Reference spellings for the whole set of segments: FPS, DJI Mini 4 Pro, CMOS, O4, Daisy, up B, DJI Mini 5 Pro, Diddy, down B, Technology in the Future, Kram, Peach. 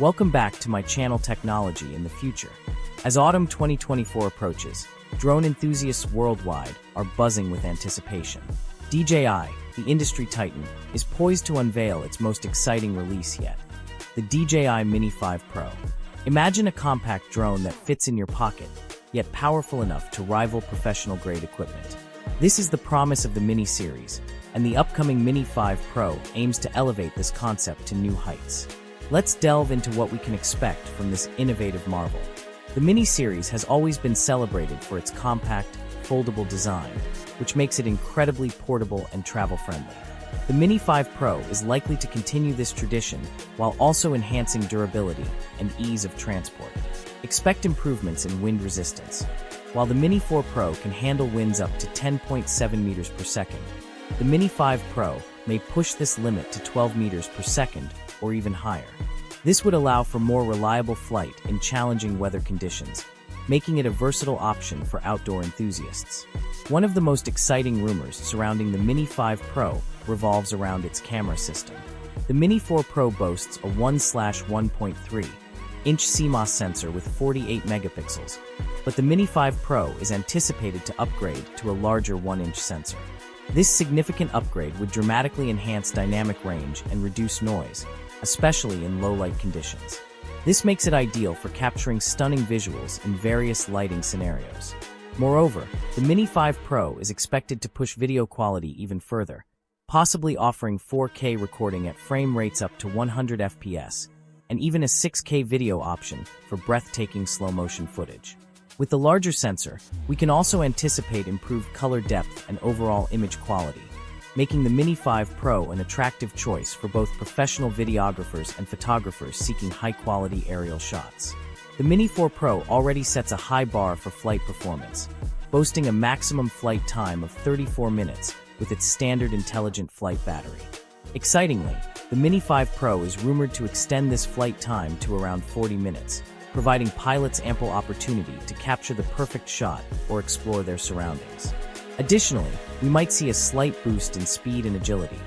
Welcome back to my channel, Technology in the Future. As autumn 2024 approaches, drone enthusiasts worldwide are buzzing with anticipation. DJI, the industry titan, is poised to unveil its most exciting release yet, the DJI Mini 5 Pro. Imagine a compact drone that fits in your pocket, yet powerful enough to rival professional-grade equipment. This is the promise of the Mini series, and the upcoming Mini 5 Pro aims to elevate this concept to new heights. Let's delve into what we can expect from this innovative marvel. The Mini series has always been celebrated for its compact, foldable design, which makes it incredibly portable and travel-friendly. The Mini 5 Pro is likely to continue this tradition while also enhancing durability and ease of transport. Expect improvements in wind resistance. While the Mini 4 Pro can handle winds up to 10.7 meters per second, the Mini 5 Pro may push this limit to 12 meters per second or even higher. This would allow for more reliable flight in challenging weather conditions, making it a versatile option for outdoor enthusiasts. One of the most exciting rumors surrounding the Mini 5 Pro revolves around its camera system. The Mini 4 Pro boasts a 1/1.3-inch CMOS sensor with 48 megapixels, but the Mini 5 Pro is anticipated to upgrade to a larger 1-inch sensor. This significant upgrade would dramatically enhance dynamic range and reduce noise, especially in low-light conditions. This makes it ideal for capturing stunning visuals in various lighting scenarios. Moreover, the Mini 5 Pro is expected to push video quality even further, possibly offering 4K recording at frame rates up to 100 FPS, and even a 6K video option for breathtaking slow-motion footage. With the larger sensor, we can also anticipate improved color depth and overall image quality, making the Mini 5 Pro an attractive choice for both professional videographers and photographers seeking high-quality aerial shots. The Mini 4 Pro already sets a high bar for flight performance, boasting a maximum flight time of 34 minutes with its standard intelligent flight battery. Excitingly, the Mini 5 Pro is rumored to extend this flight time to around 40 minutes, providing pilots ample opportunity to capture the perfect shot or explore their surroundings. Additionally, we might see a slight boost in speed and agility,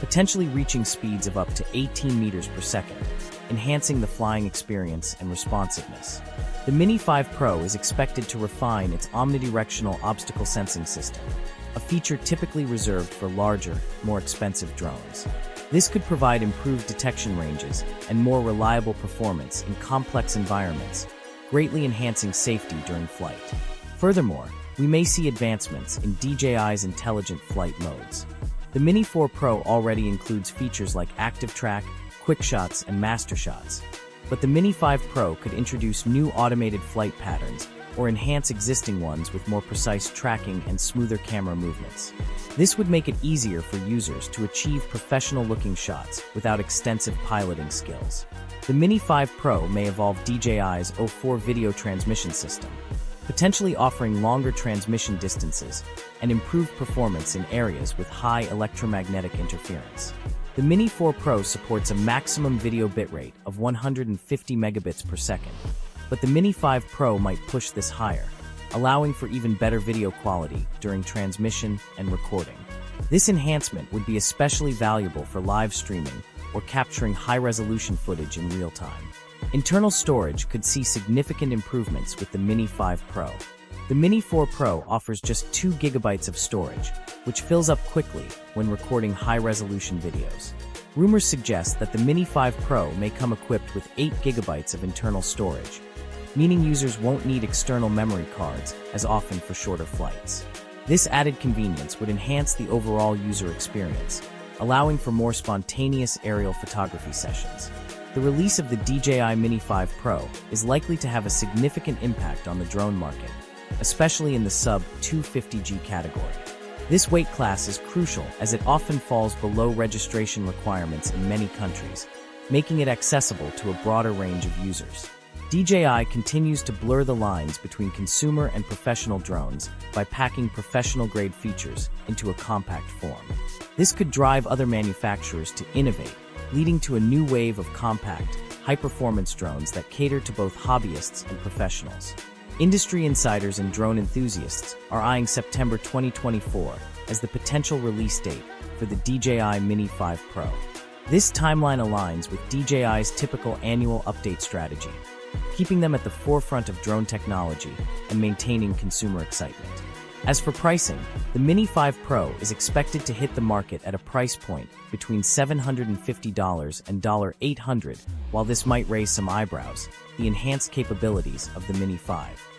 potentially reaching speeds of up to 18 meters per second, enhancing the flying experience and responsiveness. The Mini 5 Pro is expected to refine its omnidirectional obstacle sensing system, a feature typically reserved for larger, more expensive drones. This could provide improved detection ranges and more reliable performance in complex environments, greatly enhancing safety during flight. Furthermore, we may see advancements in DJI's intelligent flight modes. The Mini 4 Pro already includes features like active track, quick shots, and master shots, but the Mini 5 Pro could introduce new automated flight patterns or enhance existing ones with more precise tracking and smoother camera movements. This would make it easier for users to achieve professional-looking shots without extensive piloting skills. The Mini 5 Pro may evolve DJI's O4 video transmission system, potentially offering longer transmission distances and improved performance in areas with high electromagnetic interference. The Mini 4 Pro supports a maximum video bitrate of 150 megabits per second, but the Mini 5 Pro might push this higher, allowing for even better video quality during transmission and recording. This enhancement would be especially valuable for live streaming or capturing high-resolution footage in real time. Internal storage could see significant improvements with the Mini 5 Pro. The Mini 4 Pro offers just 2 gigabytes of storage, which fills up quickly when recording high-resolution videos. Rumors suggest that the Mini 5 Pro may come equipped with 8 gigabytes of internal storage, meaning users won't need external memory cards as often for shorter flights. This added convenience would enhance the overall user experience, allowing for more spontaneous aerial photography sessions. The release of the DJI Mini 5 Pro is likely to have a significant impact on the drone market, especially in the sub-250G category. This weight class is crucial as it often falls below registration requirements in many countries, making it accessible to a broader range of users. DJI continues to blur the lines between consumer and professional drones by packing professional-grade features into a compact form. This could drive other manufacturers to innovate, leading to a new wave of compact, high-performance drones that cater to both hobbyists and professionals. Industry insiders and drone enthusiasts are eyeing September 2024 as the potential release date for the DJI Mini 5 Pro. This timeline aligns with DJI's typical annual update strategy, keeping them at the forefront of drone technology and maintaining consumer excitement. As for pricing, the Mini 5 Pro is expected to hit the market at a price point between $750 and $800. While this might raise some eyebrows, the enhanced capabilities of the Mini 5